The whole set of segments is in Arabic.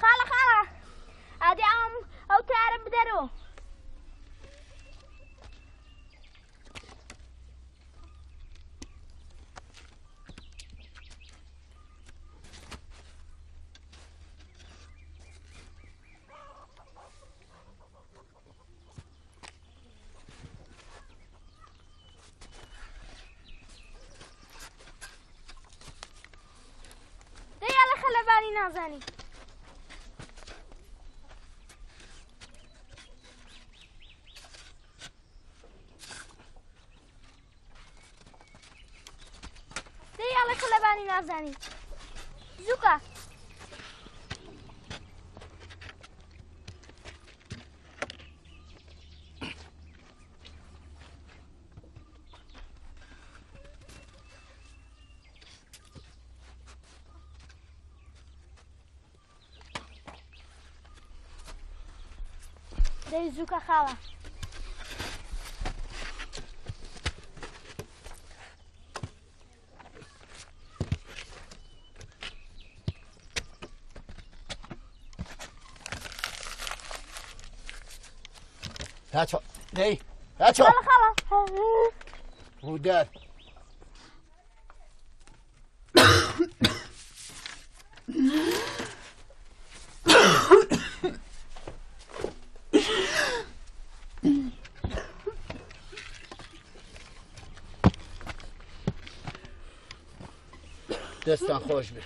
خاله خاله عادي او تعرف بدرو نازاني دي على خلباني نازاني زوكا زوكا خاله هاتوا دي هاتوا خاله ودار دستان خوش بی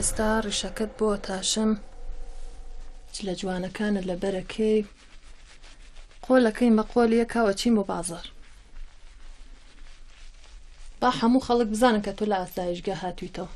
هستا ڕیشەکەت بۆ تاشم لە جوانەکانت لە بەرەکەی قۆلەکەی مەقۆل یەکاوە چیم بۆ بازار با هەموو خەڵک بزانن کە تۆ لە ئاسایشگا هاتوویتەوە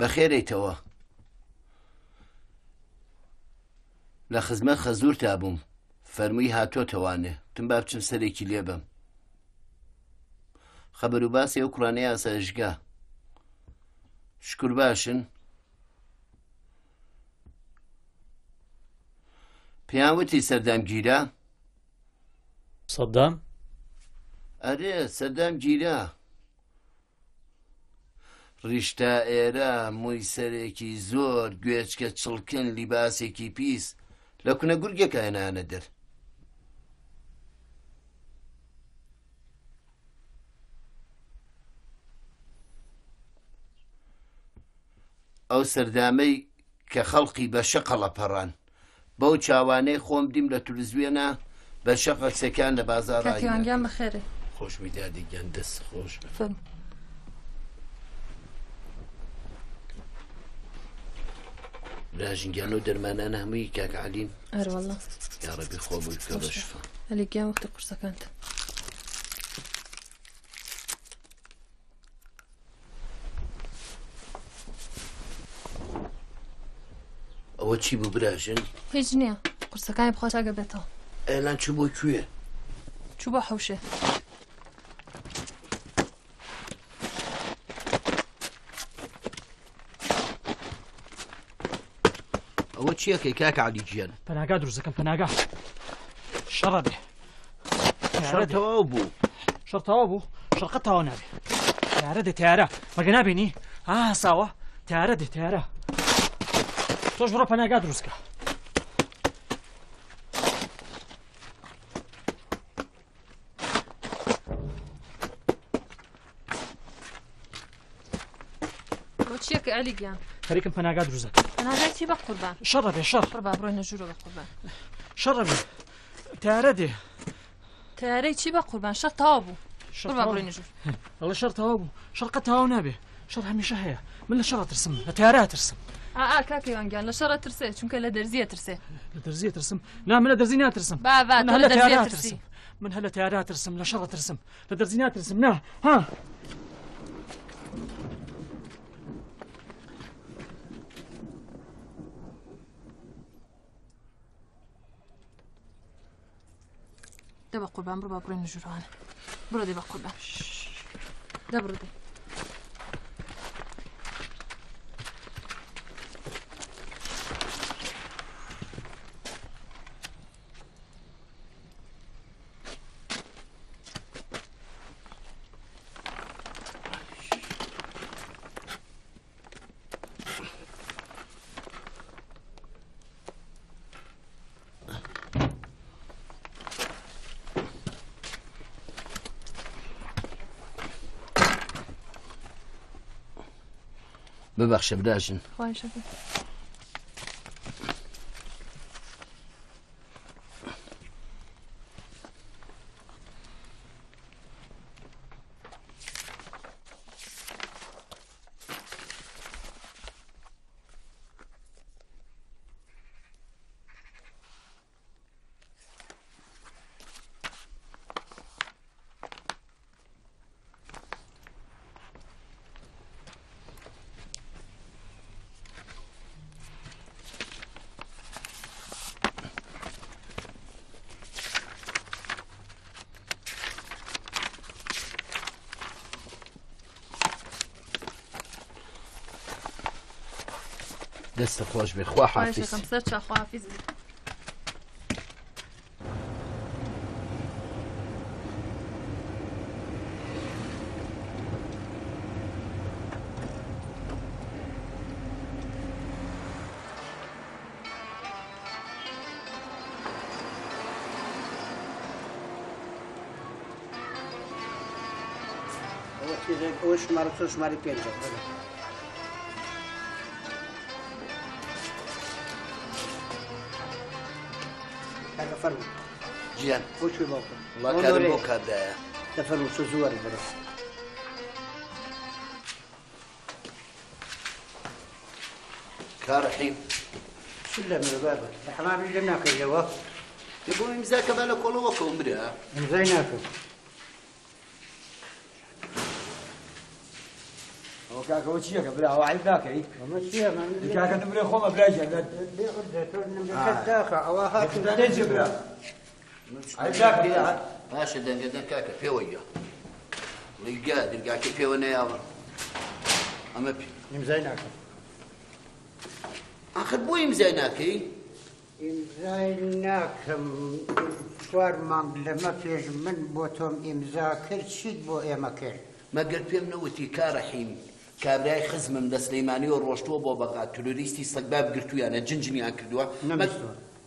بەخێرێتەوە لە خزمەت خەزوور تابووم فەرمووی هاتۆتەوانێ تم با بچم سەرێکی لێبم خەبەر و باسی ئەو کوڕانەی ئاسایشگا شکر باشن پیاوتی سەدام گیرا سەدام؟ ئەرێ سەدام گیرا ڕیشتا ئێرە مووی سەرێکی زۆر گوێچکە چڵکن لیباسێکی پیس لە کونە گورگێکە هێنانە دەر ئەو سەردامەی کە خەڵقی بە شەقەڵە پەڕان بەو چاوانەی خۆم دیم لە تورزوێنە بە شەقە سەکان لە بازاڕاییان بخێرێ خۆشمی دادیگەن دەست خۆش بفەرمو راجنجانو درمان انا همي كاك عليم ار والله يا ربي خوبك بالشفاء عليك يا وقت قرصك انت او تشي ببراجن هجنيا قرصك انا بخاطر قبته الان شو بو كويه شو بو حوشه چیه که که علی جیان پناگاه درست کن پناگاه شرده شرط آبو شرط آبو شرقت تاونه تعرده تعرده مگه نبینی آه سوا تعرده تعرده توش برو پناگاه درست کن چیه که علی جیان خريكم بناقة دروزة. أنا جايتي بقربان. شربي شرب. قربان بروح نجرو بقربان. شربي. تعردي. تعريتي بقربان شر تابو. قربان بروح نجرو. والله شر تابو. شرقة تاو نابي. شر هميشة هي. من الشرة ترسم. تعرات ترسم. كاكي وانجان لشرة ترسي. شو كان لدرزية ترسي. لدرزية ترسم. لا من لدرزينات ترسم. بابا لدرزية ترسي. من هلا تعرات ترسم لشرة ترسم. لدرزينات ترسم. لا ها. دابا قربان برو باقرين الجرعان برو دابا قربان دابا برو دابا ببخش براجن خواهش افن دست خوش بید خواه حافظ خواه حافظ او شماره تو شماره پیجا جيان وش في موقف الله كان بوك هذا تفرم شو زوار برس كارحين شله من بابك احنا بنجناك الجواب يبون امزاك بالك ولوك امراه امزيناك هو كاك وشيك بلا هو عيباك عيب ومشي ما كاك نمري خوما بلاجه دي قدرت نمري كداخه او هاك تجبره عيباك بلا ماشي دنك كاك في وجهه لقى كيف وانا يا اما بي امزاي ناكل اخر بو امزاي ناكي امزاي ناكم شوار مام لما فيش من بوتم امزا كرت شيد بو اما كرت ما قلت بيم نوتي كارحيم كابراي خزمم لسليماني وروشتو بو بقى تلوريستي سقباب قلتو يعني جنجني اكدوا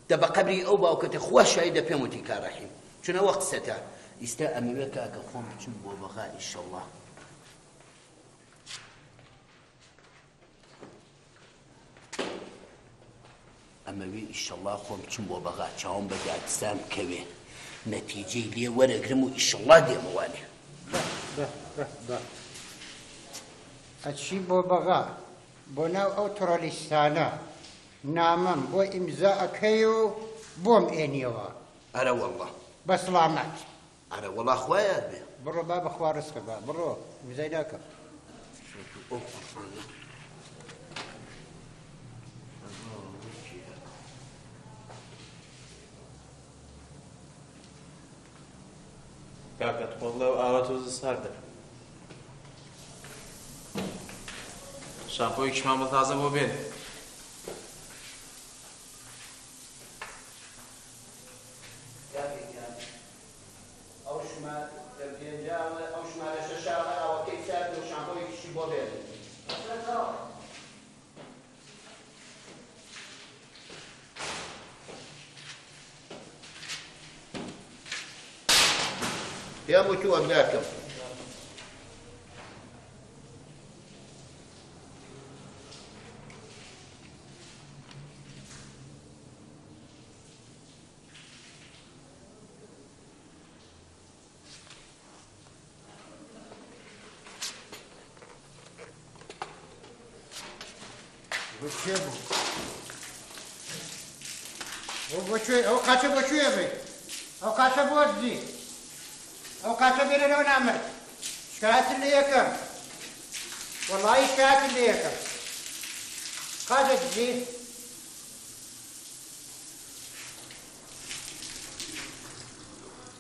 دابا قبري او باو كتي خواش شايده بيم وتي كارحيم شنو وقت ستا يستا امريكا كخوم تشم بو بقى ان شاء الله اما وی انشالله خوام چم بۆ بەغا چاوم بە دادستان بکەوێ نەتیجەی لێ وەرەگرم و ئینشالله دێمەوانێ ئەچی بۆ بەغا بۆ ناو ئەو تۆڕەلیستانە نامەم بۆ ئیمزا ئەکەی و بۆم ئێنیەوە ئەرە وەڵڵا بە سڵامەت ئەرە وەڵڵا خوایار بێ بڕۆ با بەخوا ڕزقت با بڕۆ ئیمزای ناکەم كاكت قولة وآواتوز سردر شامبو يكشمان بطازة بو بين او شمال تبين جاوة او شمال ششاوة او كيف سردر شامبو يكشي بو بين يا موتو أبناكم وشيبو او قاتل بينا لو نعمل شكايات اللي يكم والله شكايات اللي يكم قاتل جديد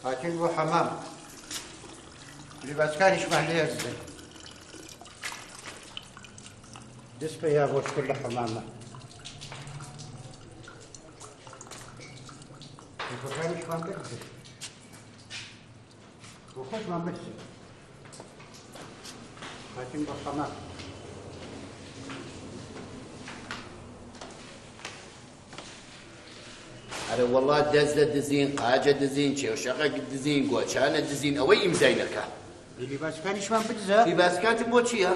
قاتل بو حمام اللي باسكان يشبه لي الزل دسبه يا بوش كل حمامه الباسكان يشبه لي الزل وخش ما مشي خاتم بالحمام أنا والله دزلة دزين قاجة دزين شوشقة دزين قوشانة دزين أوي مزينك اللي باسكان يشوان بدزة اللي باسكان تبوت شيها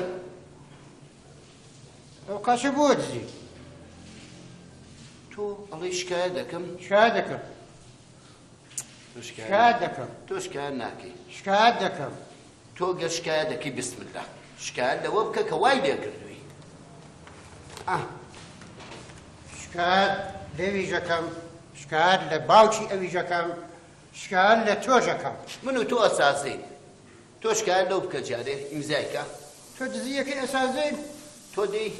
أو قاشة بوت زين تو الله يشكادكم شكادكم شكادكم تو شكاد ناكي شكادكم تو قا شكادكي بسم الله شكاد لوبكك وايد يكردوي شكاد لويجكم شكاد لباوشي اويجكم شكاد لتوجكم منو تو اساسين تو شكاد لوبكك جاري امزايكا تو دزيك اساسين تو دي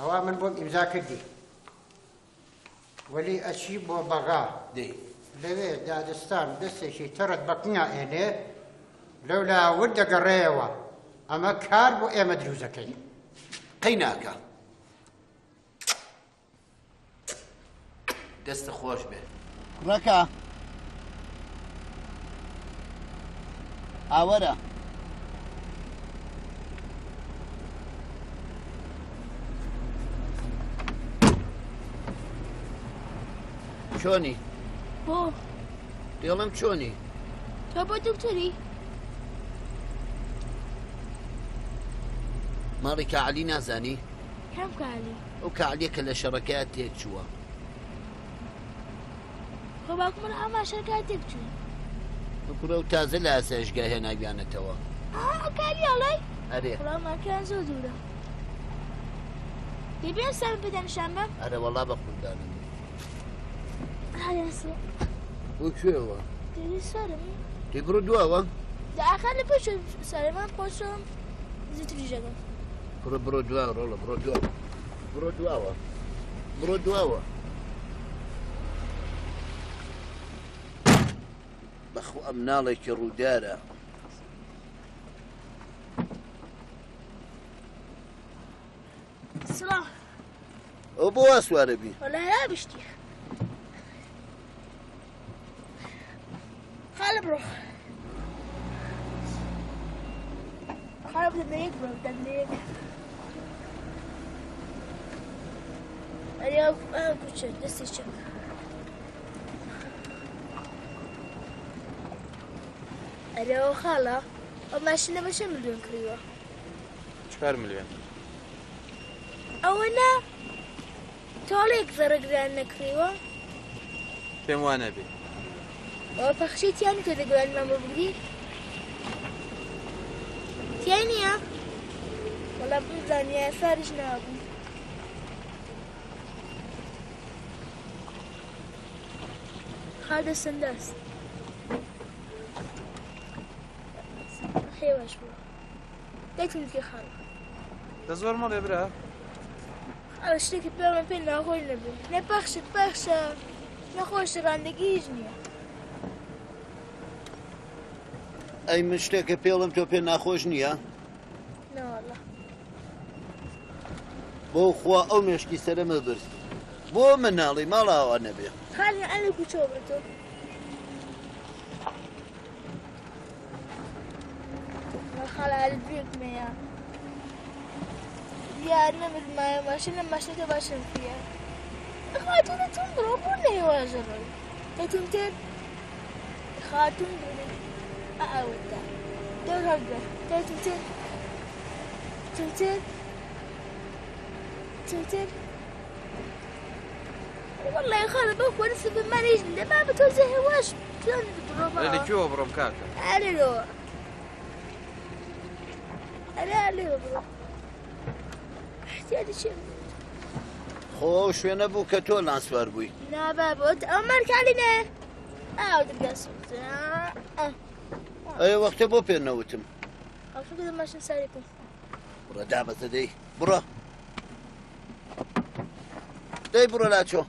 أو من بوم إمزا كردي ولي أشيب بغا دي لوي دادستان دستي شي ترد بقنا إليه لولا ود قريوة أما كار بو إيما دروزكي قيناكا دست خوش به ركا أورا چونی؟ بو دیالم چونی؟ تو با دکتری؟ ماری که علی نزانی؟ کم که علی؟ او که علی که لشرکات تیک چوا خب اکم من اما شرکات تیک چوا اکره او تازه لحظه اشگاهی نبیانه توا آه که علی علی؟ اره خلا مرکن زودوره يبي سبب بدنا شنبه؟ أنا والله بقول داني. هلا سو. وش هو؟ تدري سالم. تبرد دواء؟ ده آخر بيشوف سالم بيشوف زيت رجاله. برد دواء والله برد دواء. برد دواء. برد دواء. بخو أمنالك رودارة. سلام. أبو أسوار بي. ولا لا بشتي. خالب روح. خالب دنيك برو دنيك. أنا كنت دستي. أنا خالة. وماشينا ماشي مليون كريوة. شكار مليون؟ أولا توليك زرق لأنك فيوة فيم وانا بي وفخشي تياني تدقوا لما مبدي تياني يا ولا بمزاني يا سارج نابو خالد السندس حيوة شوية دايتنكي خالد تزور مال يبرا أنا شتيك بيرم بين ناخوي نبي نبخش بخش نخوش راندقيجني أي مشتيك بيرم تو بين ناخوشني ها؟ لا والله بو خوا أو مشكي سلام البرس بو منالي ما لا نبي خليني أنا كوشوبتو ما خلا البيت ميا يا أنا بالماء ماشين تباشين فيها. خاتون تنبرو بنا يواجهون. تنتين خاتون بنا أعوده. دور هجر. تنتين. والله خالد أخوي نسب ما نيجي ما بتوزعه واش. شلون بتروبه؟ اللي كيو برو مكاكا. أنا لو. أنا لو برو. خوش وين ابوك تول انسوار بوي لا بابا امرك علينا اقعد بقصد اي وقت ابو بين نوتم اخذ ماشي نسالكم برا دابا تدي برا داي برا لا تشو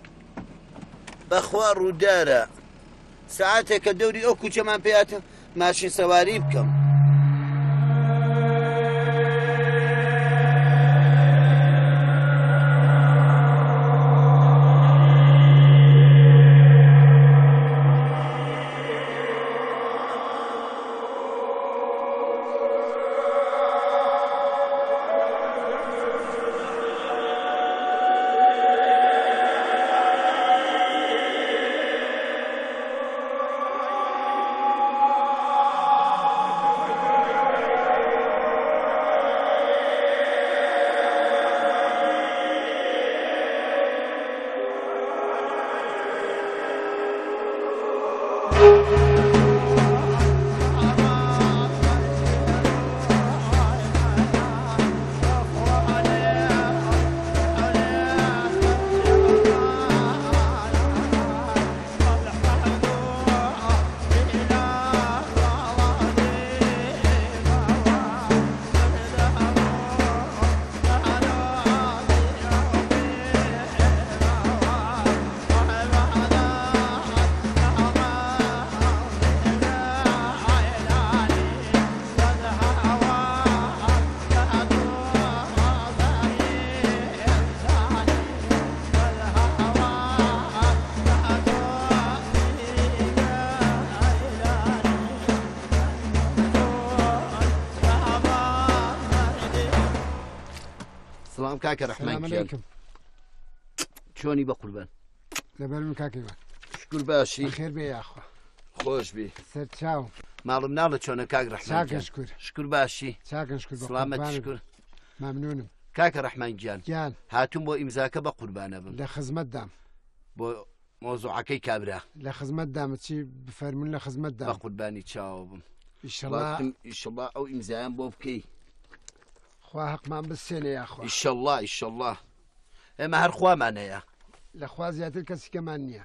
بخوار وداره ساعتك الدوري اوكو كمان بيات ماشي سواري بكم كاكا رحمن عليكم شلوني بقربان لبرم كاكي شكون باشي بخير بي يا اخو خوش بي سر تشاو معلومنا لك شلون كاك رحمن جان شكون باشي شاكر شكون سلامتك شكون ممنون كاكا رحمن جان هاتم بو امزاك بقربان ابن لخدمه دام بو موضوع كي كابره لخدمه دام شي بفرمون لخدمه دام بقرباني تشاو ان شاء الله او امزام بوبكي خو حق ما بسني يا اخو ان شاء الله ئێمە هەر خوامان هەیە. لە خوا زیاتر کەسی کەمان نییە.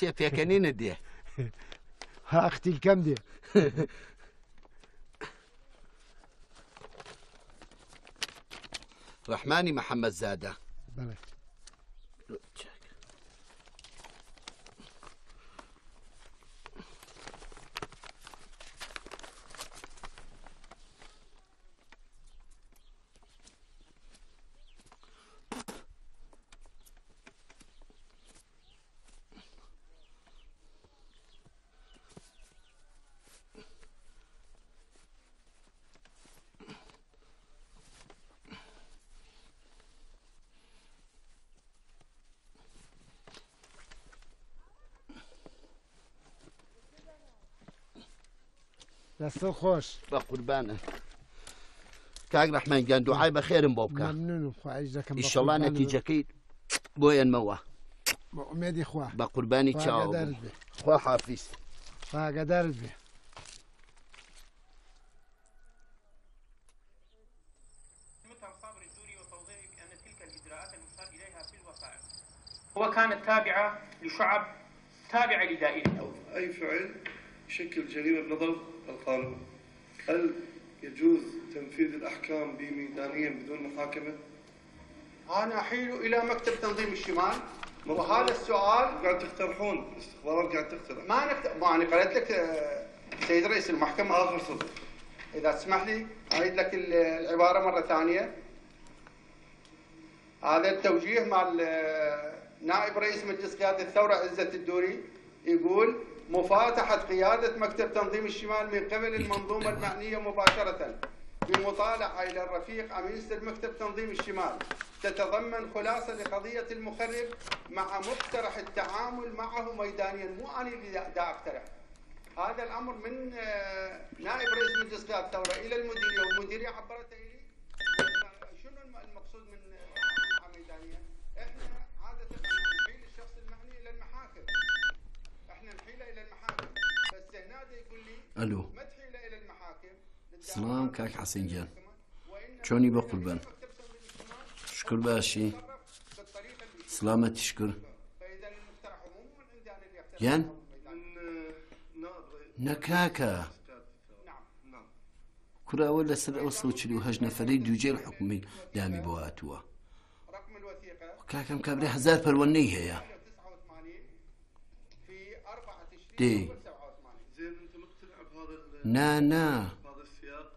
تي بيكنين دي ها اختي الكم دي رحماني محمد زاده بلى دستو خوش با قربانه كاك رحمان جان دعاي بخير بوبكا ممنون اخويا جزاك الله ان شاء الله نتيجتك بويا نموه بأميدي اخويا بقرباني تشاو اخويا حافظ فقدر بي متى الصبر السوري وتوضيحه بأن تلك الإجراءات المشار إليها في الوثائق وكانت تابعة لشعب تابعة لدائرة أي فعل شكل جريمة بنظر القانون. هل يجوز تنفيذ الأحكام بميدانيا بدون محاكمة؟ أنا أحيل إلى مكتب تنظيم الشمال وهذا السؤال قاعد تقترحون، الاستخبارات قاعد تقترح. ما أنا قالت لك سيد رئيس المحكمة آخر صدق. إذا تسمح لي أعيد لك العبارة مرة ثانية. هذا التوجيه مع نائب رئيس مجلس قيادة الثورة عزت الدوري يقول مفاتحة قيادة مكتب تنظيم الشمال من قبل المنظومة المعنية مباشرة بمطالعة إلى الرفيق أميس المكتب تنظيم الشمال تتضمن خلاصة لقضية المخرب مع مقترح التعامل معه ميدانيا. مو أنا اللي أقترح هذا الأمر من نائب رئيس مجلس قيادة الثورة إلى المديرية والمديرية عبرت إلي. شنو المقصود من ميدانيا؟ إحنا عادة نحيل الشخص المعني إلى المحاكم. الو سلام كاك حسين جان شوني بقربان شكر باشي سلامتي شكر جان نكاكا كرة ولا سر أصل شلو هجنا فريق دوجير حكومي دامي بواتوا كاكا مكابري هزار فالونية يا دي زين انت مقتنع بهذا بهذا السياق؟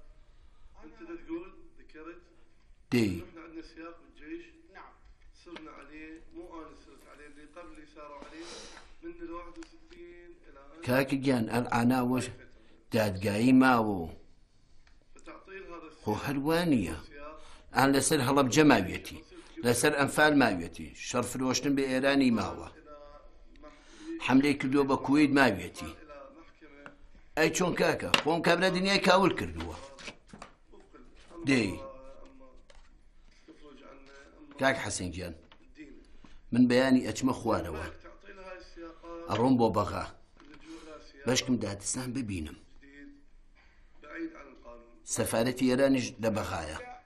انت تقول ذكرت دي احنا عندنا سياق بالجيش نعم صرنا عليه مو انا صرت عليه اللي قبلي صاروا عليه من ال 61 الى كاكي جان العنا وش داد قايماو فتعطيل هذا السياق هو هلوانيه انا لسر هضب جماويتي لسر انفال ماويتي شرف الوشتن بايراني ماوه حمله کردو با کوید مابیتی ای چون کاکا خون کبره دنیای کاول کردوه دی کاک حسین جان من بیانی اجمه خوانوه اروم با بغا بشکم دادستان ببینم سفارت ایرانش لبغایا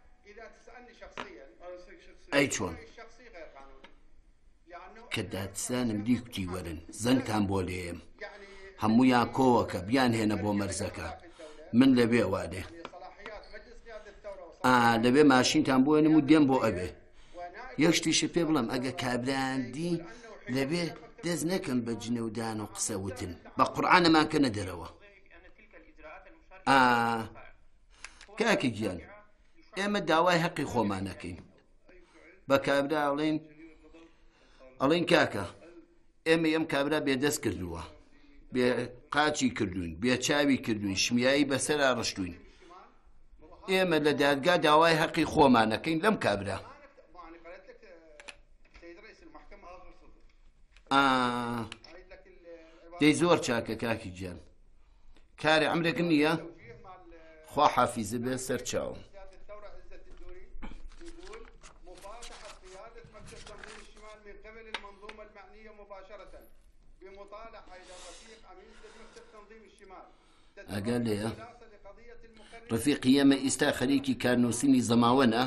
ای چون كدات سالم ديك تيورن زنتهم بوليم همو يا كوكا بيان هنا بو مرزكا من لبي واده لبي ماشين تام بو نمو ديم بو ابي يشتي شبي بلام اجا كابلان دي لبي دزنكن بجنو دانو قسوتن بقران ما كان دروا كاكي جان اما داواي حقي خو مانكين بكابدا علين الين كاكا ام كابرا بيدس كردوه بێقاچی کردوین، بێچاوی کردوین، شمیایی بەسەرا ڕشتوین. ئێمە لە دادگا داوای حەقی خۆمانەکەین لەم کابرا. دەی زۆر چاکە کاکی گیان. کارێ عەمرێک نییە؟ خوا حافیزە بێ سەرچاوم. قال لي رفيقي ياما استا خليكي كارنوسيني زماونا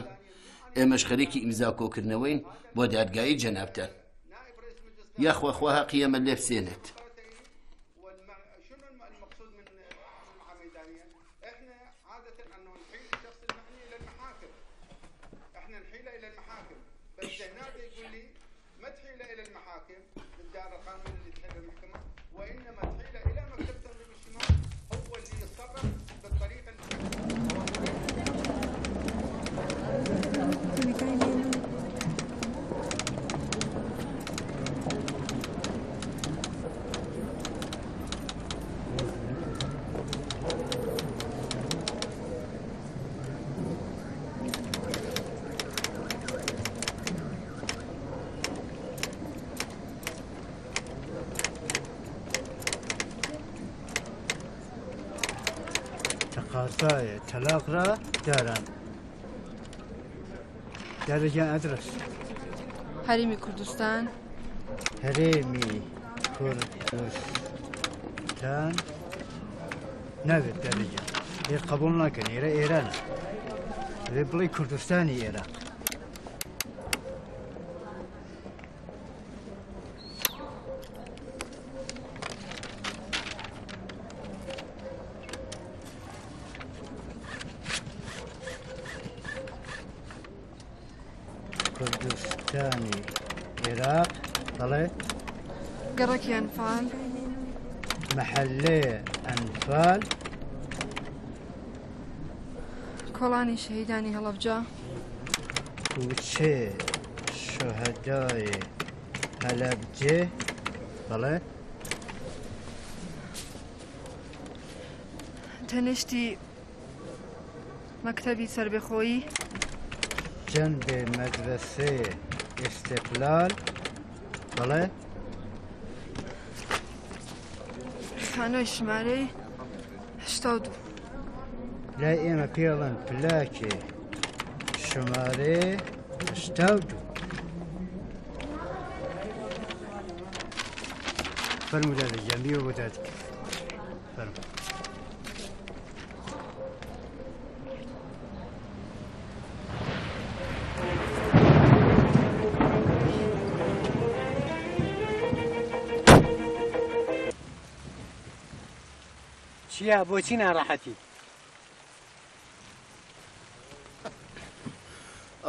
امش خليكي امزاكو كرنوين بودات قايد جنابته يا اخو اخوها قيام اللي فسينت شنو المقصود من الميدانيه؟ احنا عاده انه نحيل الشخص المعني الى المحاكم، احنا نحيله الى المحاكم، بس هناك يقول لي ما تحيله الى المحاكم بالدار القانون اللي تحل المحكمه، وانما تحيله الى مكتب تنظيم الشمال هو اللي يتصرف بالطريقه تقاضای طلاق را دارم. درجه ادرس حریمی کردستان. حریمی کردستان نه درجه ای قبول نکن. ایران ربلی کردستانی ایران. أنفال محلي أنفال كولاني شهيداني هلفجا كوشي شهداي هلفجي بلى تنشتي مكتبي سربخوي جنب مدرسة استقلال بلى خانووی شمارەی 82 لای ئێمە پێڵن پلاکێ شمارێ 82. فەرمودا لە جەمبیەوە بۆ دادگیر. فەرموو يا بوتي راحتي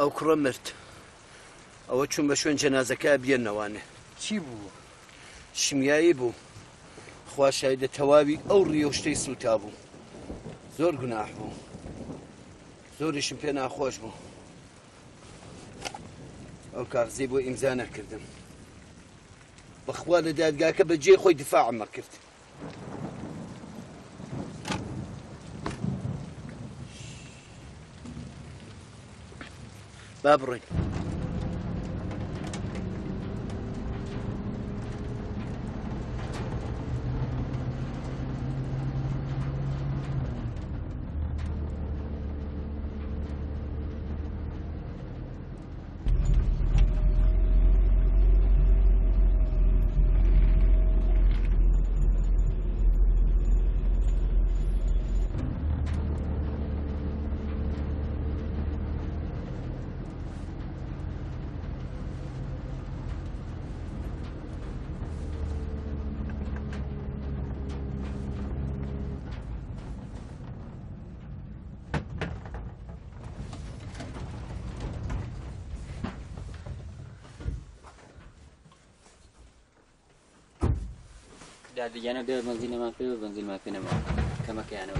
او كرمرت او تشم بشون جنازه كابيه نوانه شي بو شمياي بو خوا شهيد توابي او ريوشتي سوتابو زور گناح بو زور شمپينا خوش بو او كارزي بو امزانه كردم بخوال دادگاكه بجي خوي دفاع ما كرت بابري أنا بيع بنزين ما فيه وبنزين ما فينا ما كما كان أول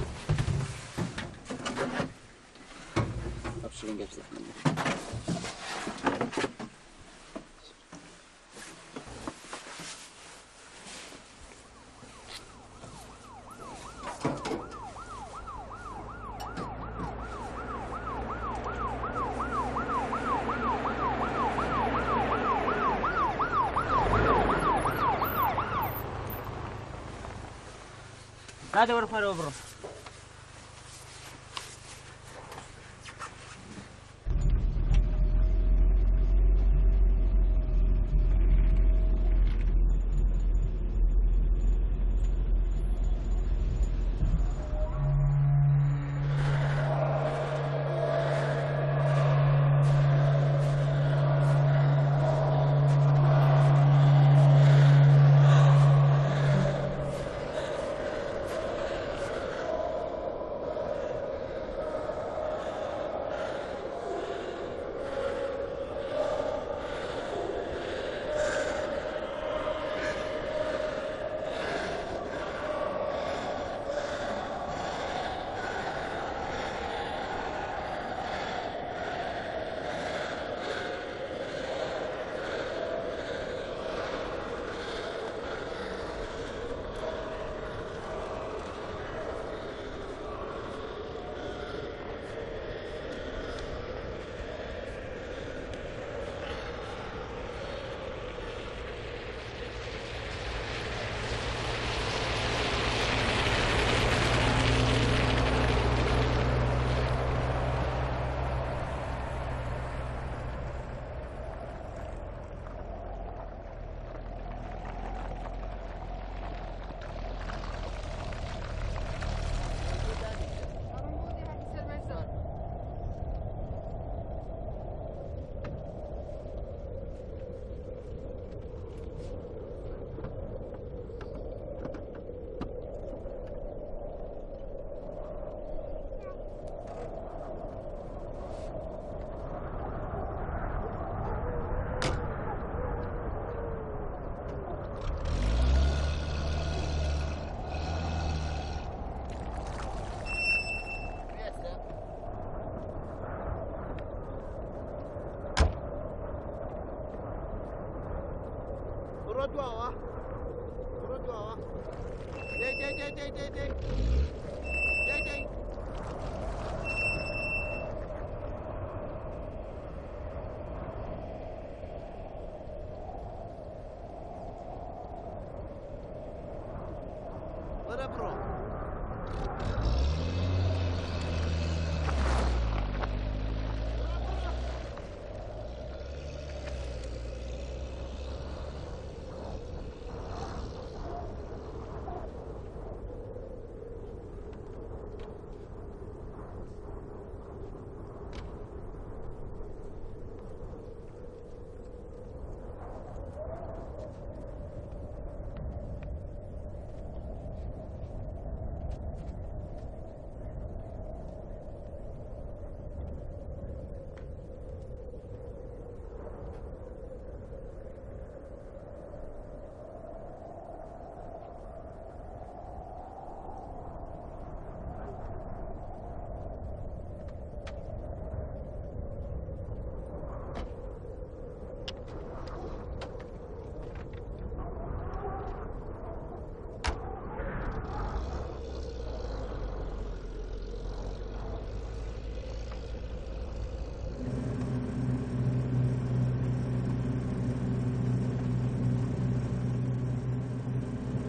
أبشر إنك بس هذا ورق مرة وبرو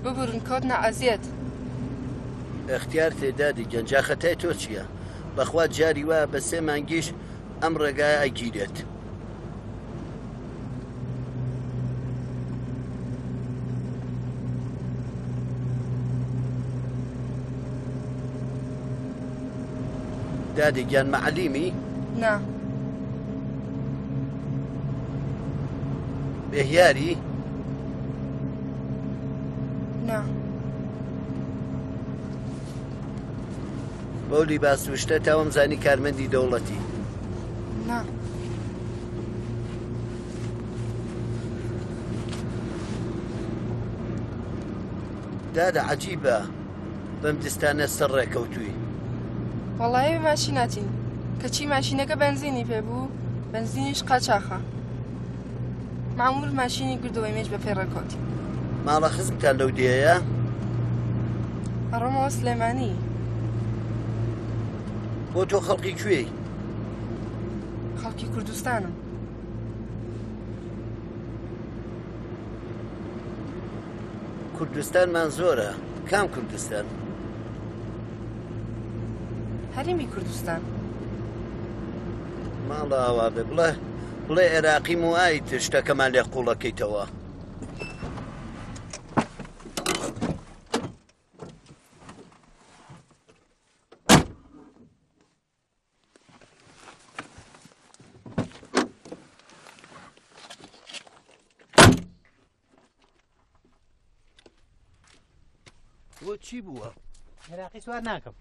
ببرن کودنا عزیت اختیار تعدادی جنجا خطای تو چیه؟ بخواد جاری و بسه منگیش امرگای اگیرت دادی گن معلیمی؟ نه بهیاری؟ بولی باسوشته تا هم زنی کارمندی دولتی نه دادا عجیبه بمدستانه سر رکوتوی والله به ماشیناتی کچی ماشینه که بنزینی پی بو بنزینیش قاچاخه معمول ماشینی گردو ایمیج به پیرکوتی مالا خزمتان لو دیه یا؟ روما سلیمانی بۆ تۆ خەڵکی کوێی؟ خەڵکی کوردستانم کوردستانمان زۆرە کام کوردستان؟ هەرێمی کوردستان ماڵە ئاوا بێ بڵێ عێراقیم و ئای شتەکەمان لێ قوڵەکەیتەوە چی بووە؟ عێراقی سوار ناکەم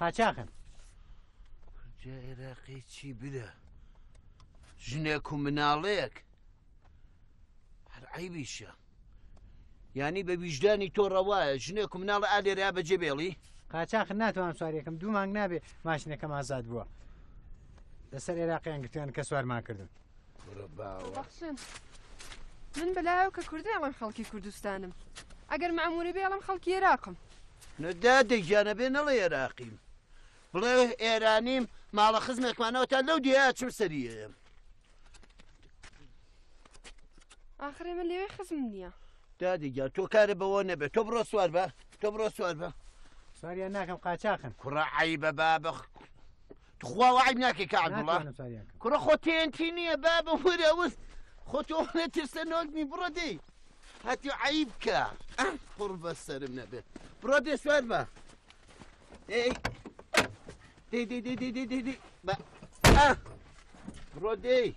قاچاقم کورجە عێراقی چی بدە ژنێک و مناڵەیەک هەر عیبیشە یعنی بە ویژدانی تۆ ڕەوایە ژنێک و مناڵە ئالێرا بەجێ بێڵی قاچاقم ناتوانم سوارێکم دوو مانگ نابێ ماشینەکەم ئازاد بووە لەسەر عێراقییان گرتویان کە سوارمان کردن من بەلایەوە کە کوردە ئەڵێم خەڵکی کوردستانم ئەگەر مەمووری بێ ئەڵێم خەڵکی عێراقم دادەیگیانە بێ نەڵێ عێراقیم بڵێ ئێرانیم ماڵە خزمێکمانەوە تا لەو دیهەیە چم سەریەیە ئاخرێ من لێوێ خزم نییە دادەیگیان تۆ کارە بەوە نەبێت تۆ بڕۆ سوار بە تۆ بڕۆ سوار بە سواریان ناکەم قاچاقم کوڕە عەیبە بابە تو خواوە عەیب ناکەی کە عەبدوڵڵا کوڕە خۆ تێنتی نییە بابە وەرە وست خۆ تۆ نەترسە نۆکنی بڕۆ دەی هاتیو عیب کە پڕ بەسەرم نەبێت بڕۆ دێ سوار بە بڕۆ دێی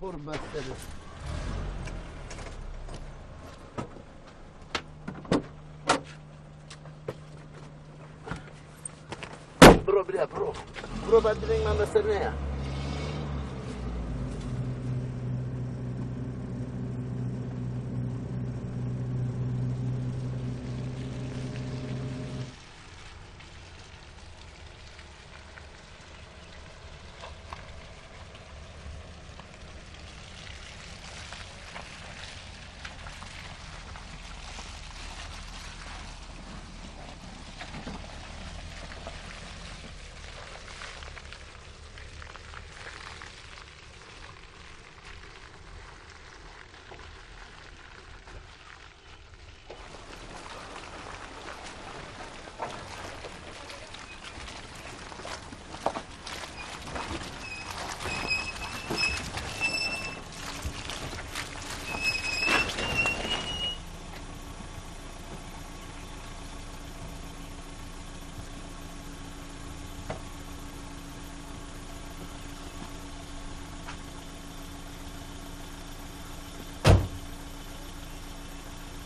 پڕ بەسەرم بڕۆ برا بڕۆ بڕۆ بە درێنگمان بەسەر نەیە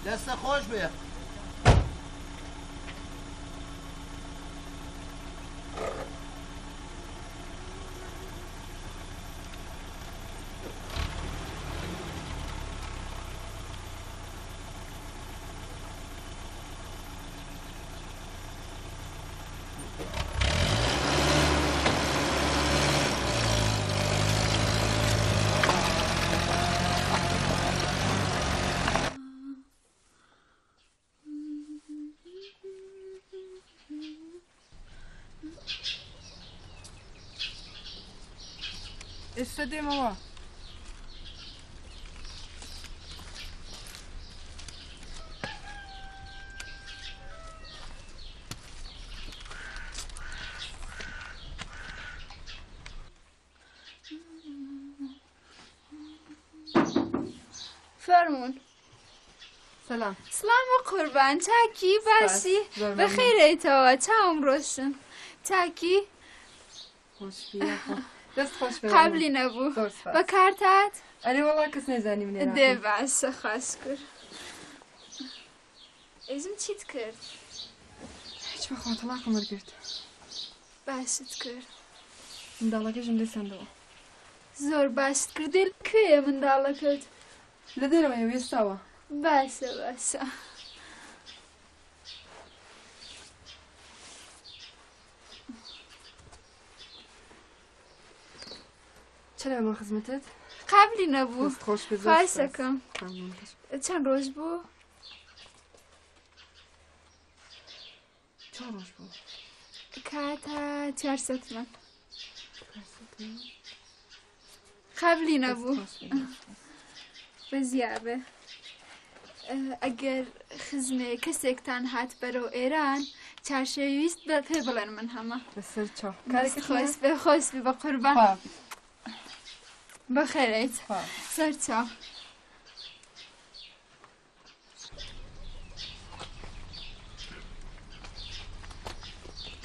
دست خوش بیا سەدێمەوە فەرمون سەلام سلامە قوربان چاکی باسی بەخێرێتەوە چاوم ڕۆشن چاکی خۆش بیا دست خوش بگم قبلی نبو با کارتت؟ آره والا کس نزنی منی نبو ده بس خواست کر ایزم چیت کرد؟ هیچ بخواه طلاق امر کرد باشت کرد من دالاکه جمده سنده و زور باشت کرد دل که من دالاکه لدرم ایو یستاوا باسه باسه چرا ما خدمتت؟ قبلی نبود. دست خوش بزرست. خواهی سکم. چند روش بود؟ چند روش بود؟ که تا 400 من. 400 من؟ قبلی نبود. بزیابه. اگر خزمه کسی اکتان هات برو ایران چاشەویست بە پێ بڵێن من هەمە بەسەر چۆ کارێکت پێ خۆش بی بە قوربان بەخێرێیت سەر چۆ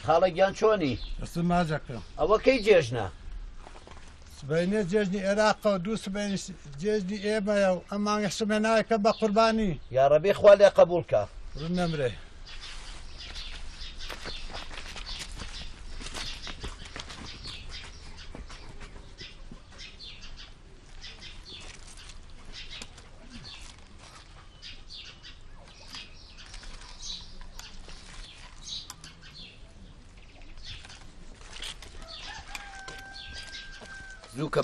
خاڵە گیان چۆنی؟ ڕسم ماجەکەم ئەوە کەی جێژنە؟ سبەینێ جێژنی عێراقە و دوو سبەینی جێژنی ئێمەیە و ئەمانگە سمێناوێکە بە قوربانی یا ڕەبی خوا لێ قەبوڵ کە ڕوون نەمرێ زووکە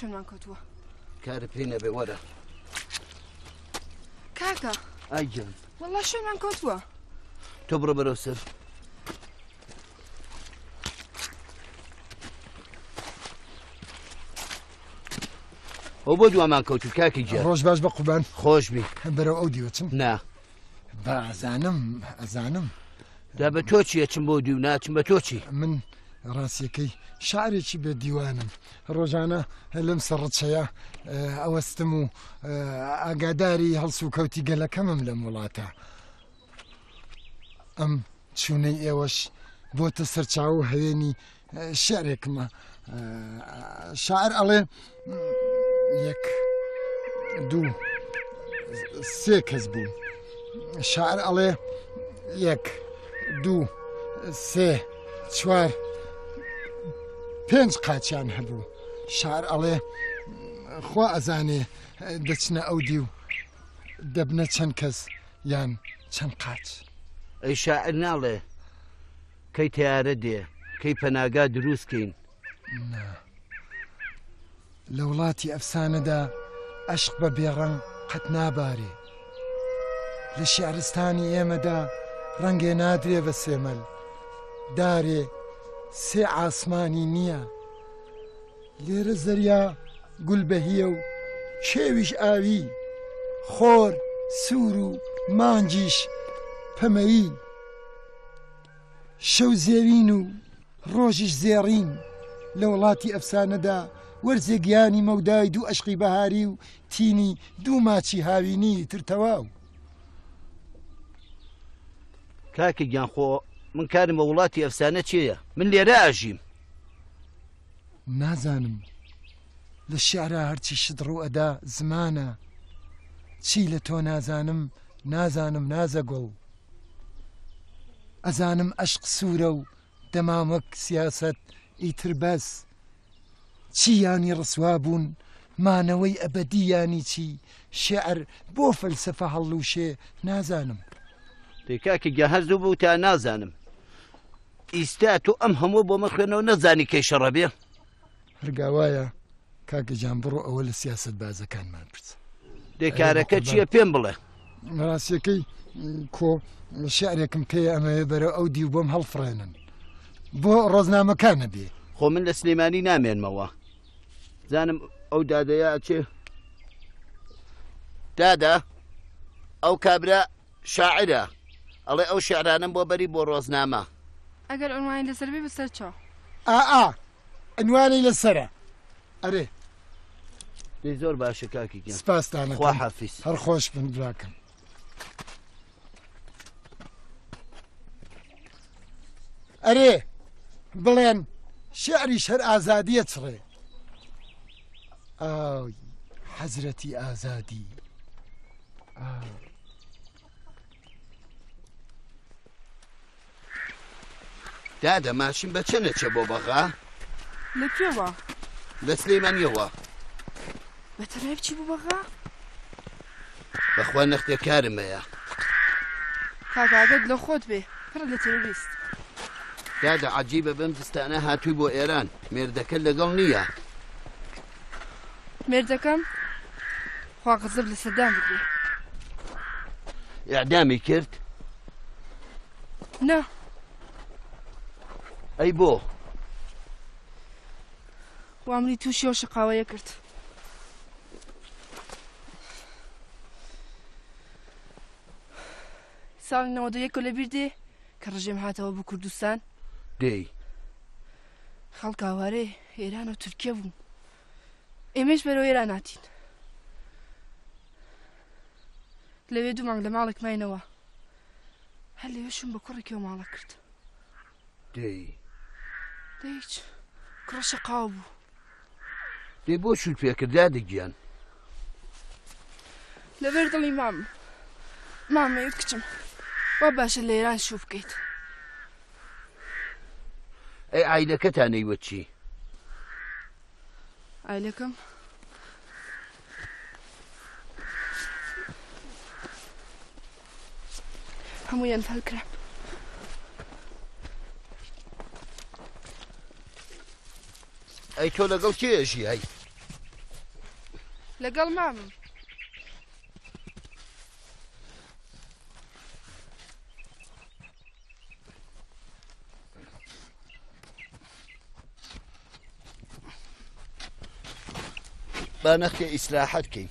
شو من كتوه كاربينا بورا كاكا أجل والله شو من كتوه تبرو بروسر وبدو أمان كوتو كاكي جا روش باش بقبان خوش بي برو أودي وتم نا بازانم أزانم دا بتوشي يتم بودي وناتم بتوشي من راسيكي شعرێکی بێ دیوانم ڕۆژانە لەم سەرڕچەیە ئەوەستم و ئاگاداری هەڵسوکەوتی گەلەکەمم لەم وڵاتە ئەم چوونەی ئێوەش بۆتە سەرچاو و هەوێنی شعرێکمە شاعر ئەڵێ یەک دوو سێ کەس بوو شاعر ئەڵێ یەک دوو سێ چوار پێنج قاچیان هەبوو شار ئەڵێ خوا ئەزانێ دەچنە ئەودی و دەبنە چەند کەس یان چەند قاچ ئەی شاعر ناڵێ کەی تیارە دێ کەی پەناگا دروستکەین لە وڵاتی ئەفسانەدا عەشق بە بێڕەنگ قەت نابارێ لە شیعرستانی ئێمەدا ڕەنگێ نادرێ بە سێمەل دارێ سێ عاسمانی نییە لێرە زەریا گولبەهیە و کێویش ئاوی خۆر سوور و مانجیش پەمەیی شەو زێوین و ڕۆژیش زێڕین لە وڵاتی ئەفسانەدا وەرزێگیانی مەودای دوو ئەشقی بەهاری و تینی دوو ماچی هاوینی ترتەواو کاکە گیان خۆ من کارم بە وڵاتی ئەفسانە چییە؟ من لێرە ئاژیم نازانم لە شیعرا هەرچی شت ڕوئەدا زمانە چی لە تۆ نازانم نازانم نازەگوڵ ئەزانم عەشق سوورە و دەمامەک سیاسەت ئیتر بەس چی یانی ڕسوا بوون مانەوەی ئەبەدی یانی چی شیعر بۆ فەلسەفە هەڵوشێ نازانم تێکاکە گە هەرزوو بوو تا نازانم ئیستا تۆ ئەم هەموو بۆ مەخوێنەوە نەزانی کەی شەڕە بێ هەرگاوایە کاکەجان بڕۆ ئەوە لە سیاست بازەکانمان پرچ دێکارەکە چییە پێم بڵێ ڕاستیەکەی کۆ شعرێکم پێی ئەمەوێ بەرەو ئەو دیو بۆم هەڵفڕێنن بۆ ڕۆژنامەکانە بێ خۆ من لە سلێمانی نامێنمەوە زانم ئەو دادەیە چێ دادا ئەو کابرا شاعرە ئەڵێ ئەو شعرانم بۆ بەری بۆ ڕۆژنامە ئەگەر ئەنوانی لەسەر بێ بەسەر چۆ ئا ئا ئەنوانی لەسەرە ئەرێ پێی زۆر باشە کاکی گیان سپاسدانەکەم خوا حافیز هەر خۆش بن براکەم ئەرێ بڵێن شعریش هەر ئازادیە چڕێ ئای حەزرەتی ئازادی دادا ماشین بە چەندە چە بۆ بەغا؟ لە کێوە؟ لە سلێمانیەوە بەتەنای بچی بۆ بەغا؟ بەخوا نەختێ کارم هەیە کاکاگەت لە خۆت بێ پڕ لە تێویست دادا عەجیبە بەم زستانە هاتووی بۆ ئێران مێردەکە لەگەڵ نییە مێردەکەم؟ خوا قزب لە سەدام بگرێ ئیعدامی کرد؟ نە ئەی بۆ وامری تووشیەوە شەقاوەیە کرد ساڵی ٩١ لەبیر دێ کە ڕژێم هاتەوە بۆ کوردستان دێی خەڵک هاوارێ ئێران و تورکیا بوون ئێمەش بەرەو ئێران هاتین لەوێ دوو مانگ لە ماڵێک ماینەوە هەر لەوێ شوم بە کوڕێکەوە ماڵە کرد دێی هیچ کڕەشە قاو بوو دێ بۆ شوت پێکرد دادەگیان لەبەر دڵی مام مامەیوت کچم وا باشە لە ئێران شوو بکەیت ئەی عیلەکەتان ئەیوە چی عیلەکەم هەموویان فەلکرا ئەی تۆ لەگەڵ کێژی ئەی لەگەڵ مامم با نەختێ ئیسراحەت بکەین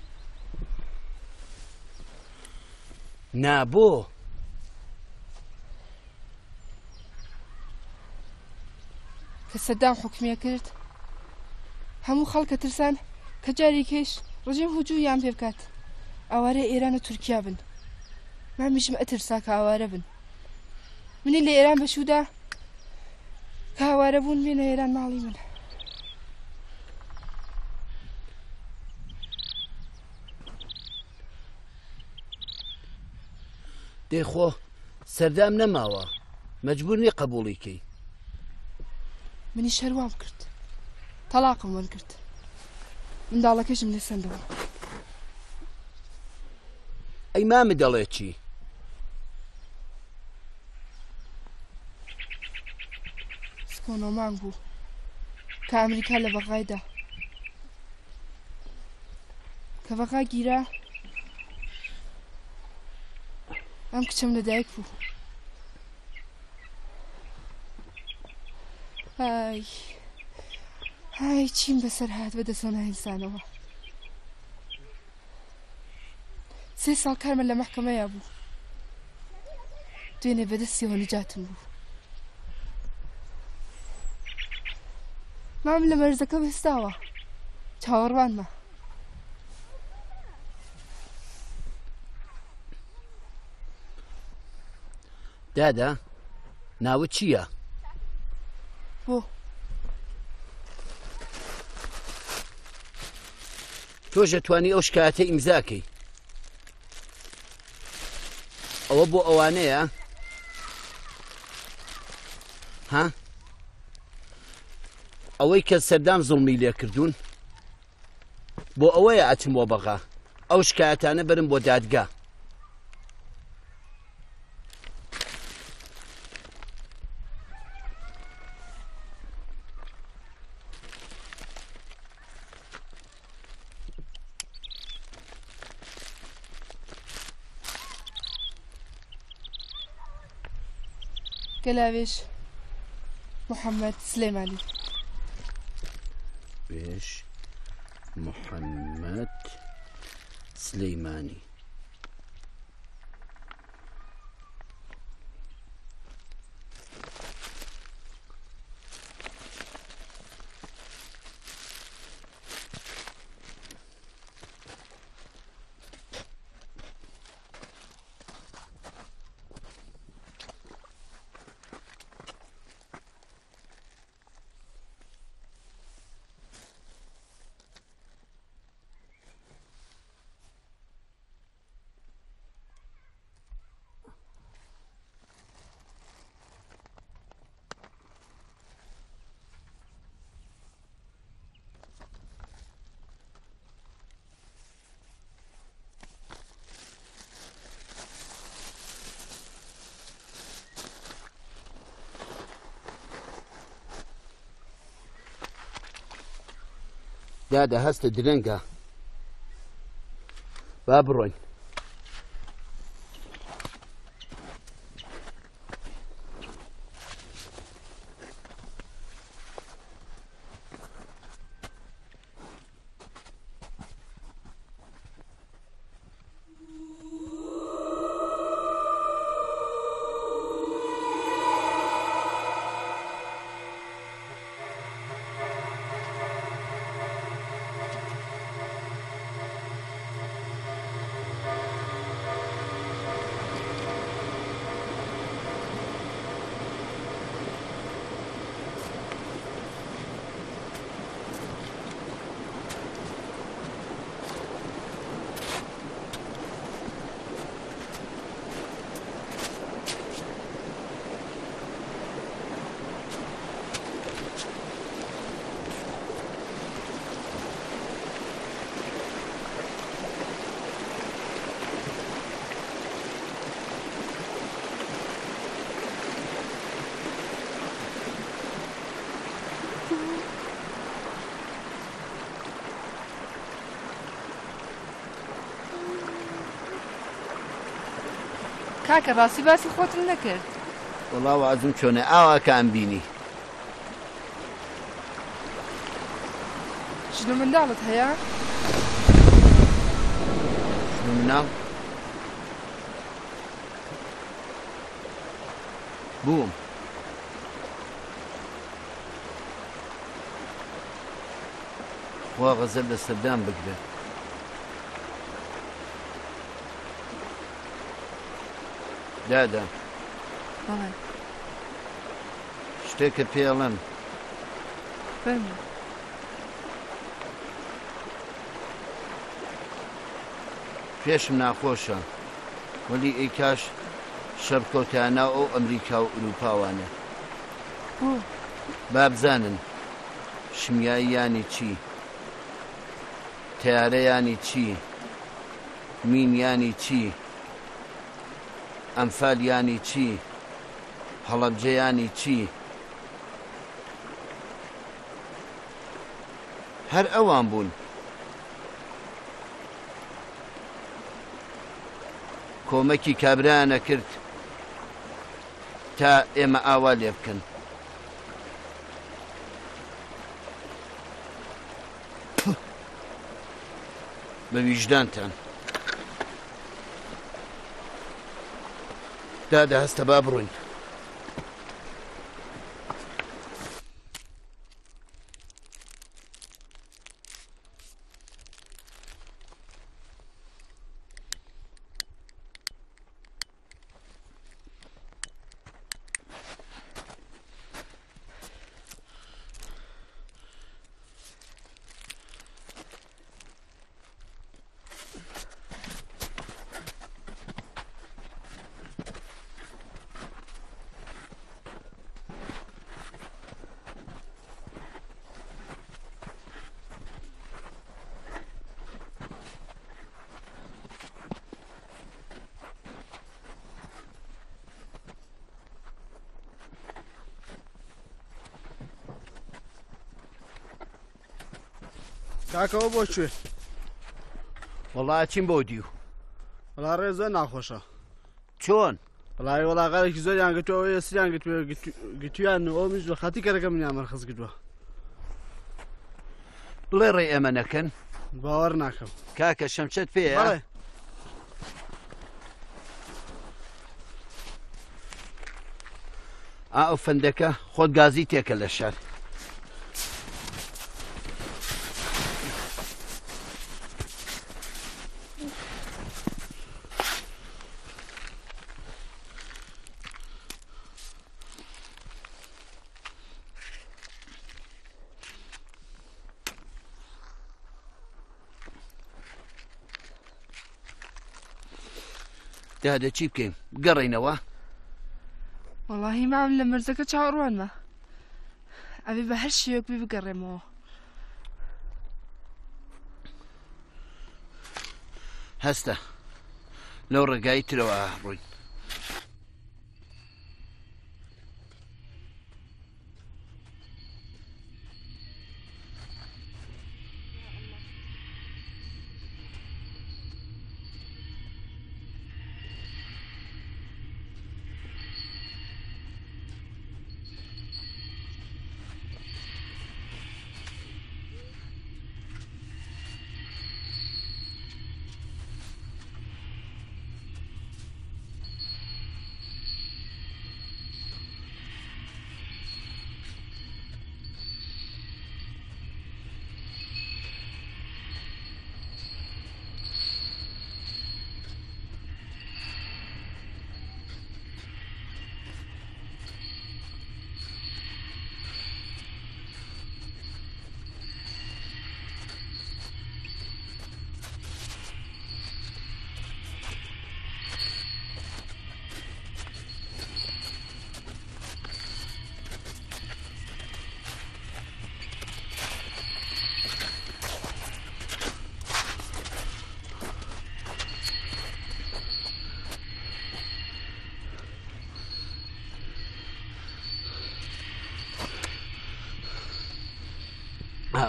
نابۆ کە سەدام حکمیە کرد هەموو خەڵکە ترسان کە جارێکیش ڕژیم هجوویان پێ بکات ئاوارە ئێران و تورکیا بن مامیشم ئەترسا کە ئاوارە بن منی لە ئێران بەشوودا کە ئاوارە بوون بێنە ئێران ماڵی من دێخۆ سەردام نەماوە مەجبور نیە قبوڵی کەی منی شەروام کرد تەلاقم وەرگرت کرد منداڵەکەشم لێ سەندەوە ئەی مامە دەڵێ چی سکۆنۆمان بوو کە ئەمریکا لە بەغایدا کە بەغا گیرا ئەم کچەم لەدایک بوو ئای ئای چیم بەسەر هات بە دەسۆ نائینسانەوە سێ ساڵ کارمە لە مەحکەمەیە بوو دوێنێ بەدەستیەوە نەجاتم بوو مام لە مەرزەکە بەستاوە چاوەڕوانمە دادا ناوت چییە؟ بۆ تۆ دەتوانی ئەو شکایەتە ئیمزاکەی ئەوە بۆ ئەوانەیە ها ئەوەی کە سەردام زوڵمی لێ کردوون بۆ ئەوەیە ئەچمەوە بەغا، ئەو شکایەتانە بەرم بۆ دادگا. قلاويش محمد سليماني. ويش محمد سليماني. دادا هەستە درەنگە، با بڕۆین. کاکە باسی خۆتم نەکرد. وڵا وازم چۆنە ئاواکان بینی؟ ژنە منداڵت هەیە؟ ژنە منداڵ؟ بووم. خوا غەزەل لە سەدام بگرێت. دادا شتێکە پێڵم، پێشم ناخۆشە، وەلی ئەی کاش شەڕ کۆتیانە ئەو ئەمریکا و ئەوروپاوانە با بزانن شمیایی یانی چی، تیارە یانی چی، مین یانی چی، ئەمفال یانی چی، هەڵەبجە یانی چی، هەر ئەوان بوون. کۆمەکی کابرایانە کرد تا ئێمە ئاوا لێ بکەن. بە ویژدانتان. دادا هەستە با بڕۆین. کاکەوە بۆکوێ؟ وەڵا چیم بۆ دیو. وەڵا ڕێ زۆر ناخۆشە. چۆن؟ وەڵای وەڵاغارێکی زۆریان گرتووە ئەوەیە سریان گرتویان و ئەوە میش بە خەتیکەرەکە منیان مەرخز کردووە. بڵێ ڕێ ئێمە نەکەن؟ باوەڕ ناکەم. کاکە شەمچەت پێیە؟ بەڵێ. ئا ئەو فەندەکە خۆت گازی تێکە لە شەر. دادە چی بکەین؟ گەڕینەوە؟ وەڵاهی مام لە مەرزەکە چاوەڕوانمە. ئەبێ بە هەر شێوەک بی بگەڕێمەوە. هەستە لەو ڕێگای ترەوە ڕووین.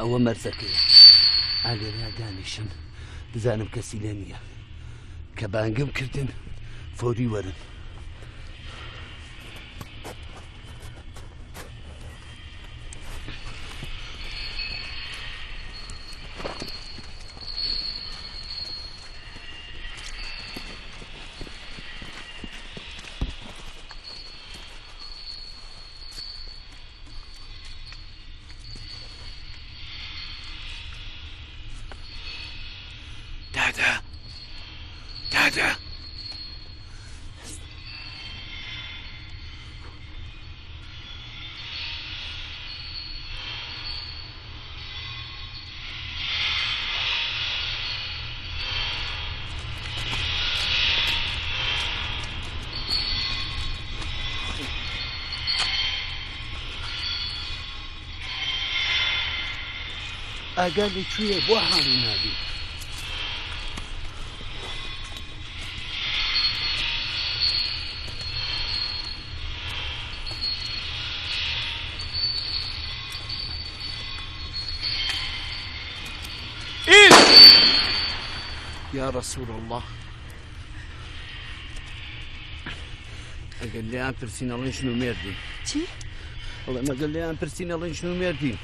ئەوە مەرزەکەیە. ئالێرا دانیشن بزانم کەسی لێ نییە. کە بانگم کردن فۆری وەرن. اگر چویه بو حالی نبی ايش يا رسول الله. اگر ليان پرسین الان شنو مردی چی؟ والله ما قال ليان پرسین الان شنو مردی.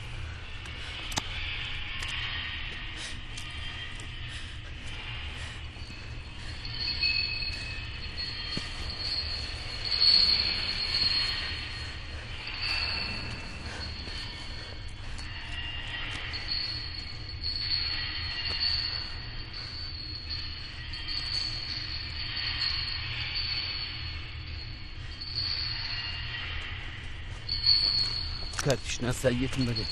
كاتشنا سيد الملك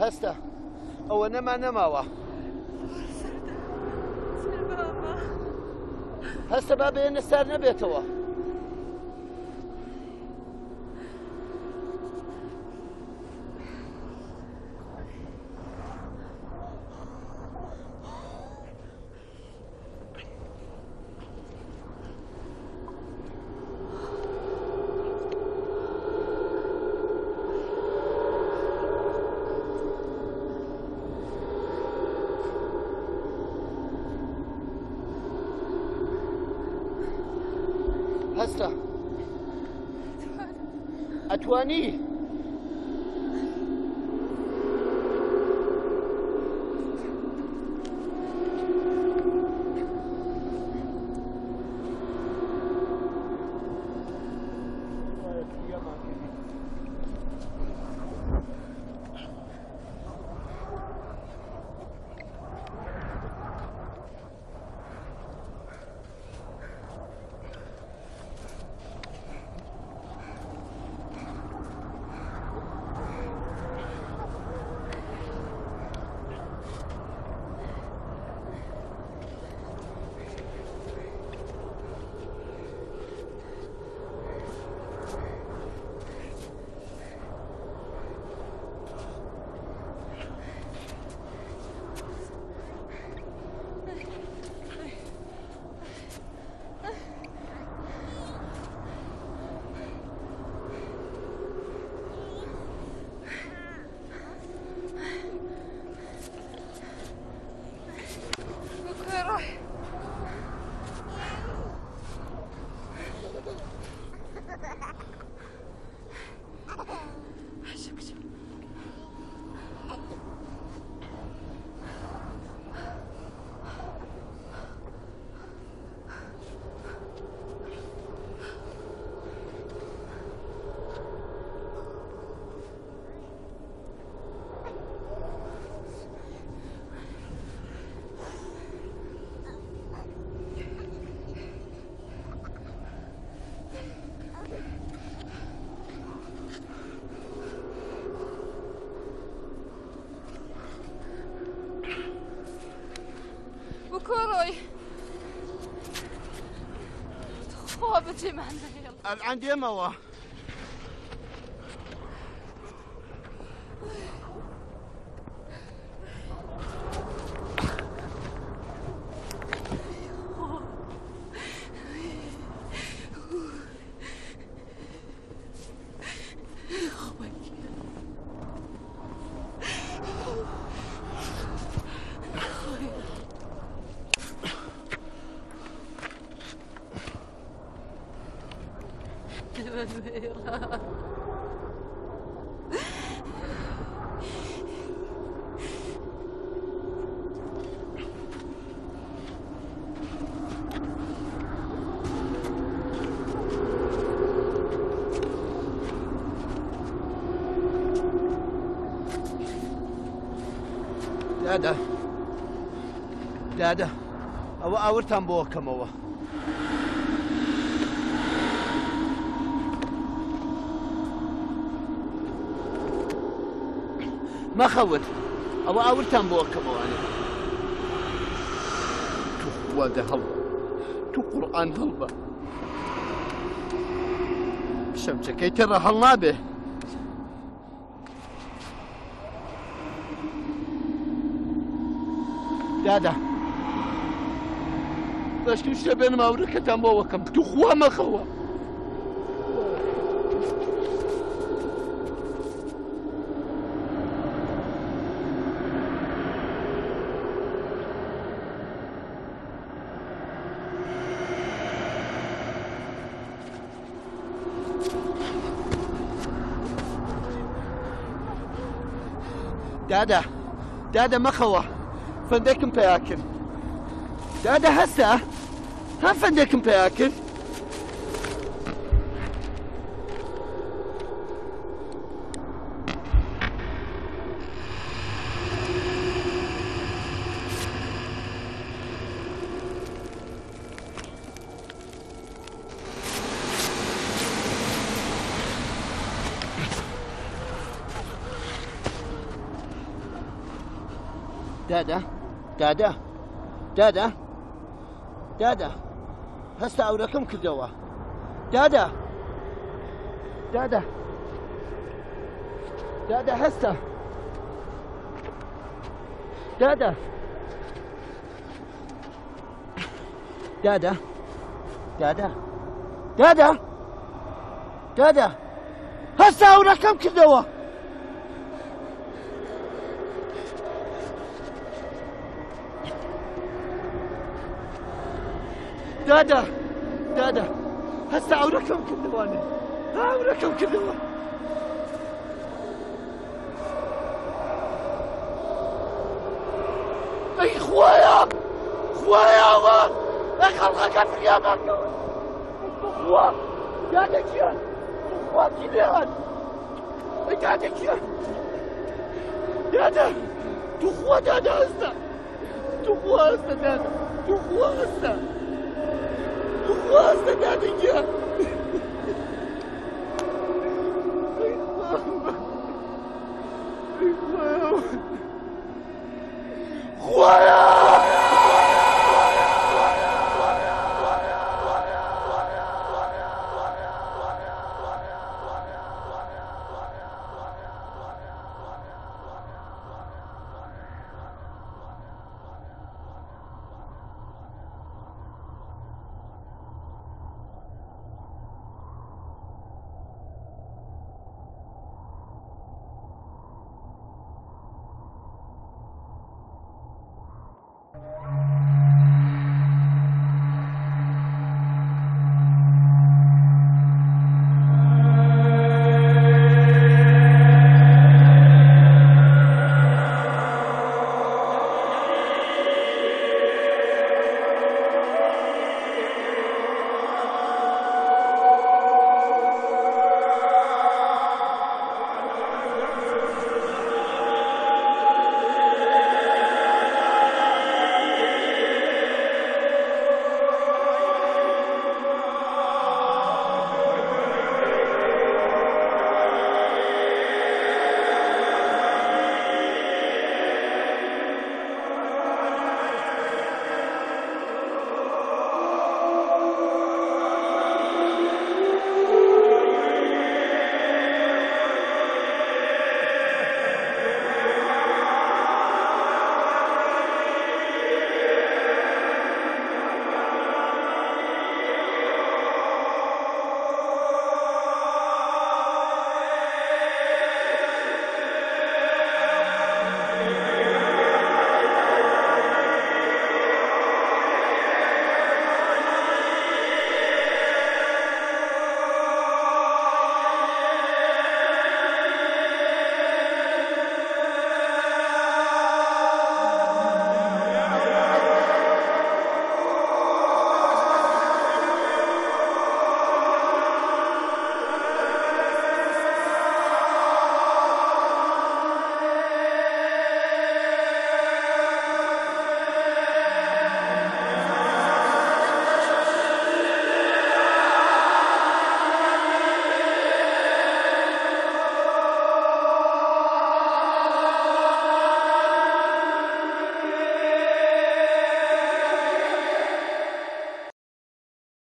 هستا او نما هستا بابي ان السار نبيتوا أتواني عندي موا دادا او اورتم بو کموا ما خوت او اورتم بو کموا تو ودا هل تو قران هلبا شمسكي ترى هلنا به دادا لكن شباب ما وركت عم بوكم تخوا ما خوا دادا ما خوا فندكم بياكل دادا هسه ها فندكم بياكل دادا هسه اوركم كردوا دادا هسه دادا هسه اوركم كردوا دادا هسه عوركم كذواني عوركم كذواني اي خويا الله اخلقك افريا مكان خويا دادك يا خويا كذوان دادك يا دادا تو خويا دادا هسه تو خويا هسه دادا تو خويا هسه واسه دادیگه ای خواهم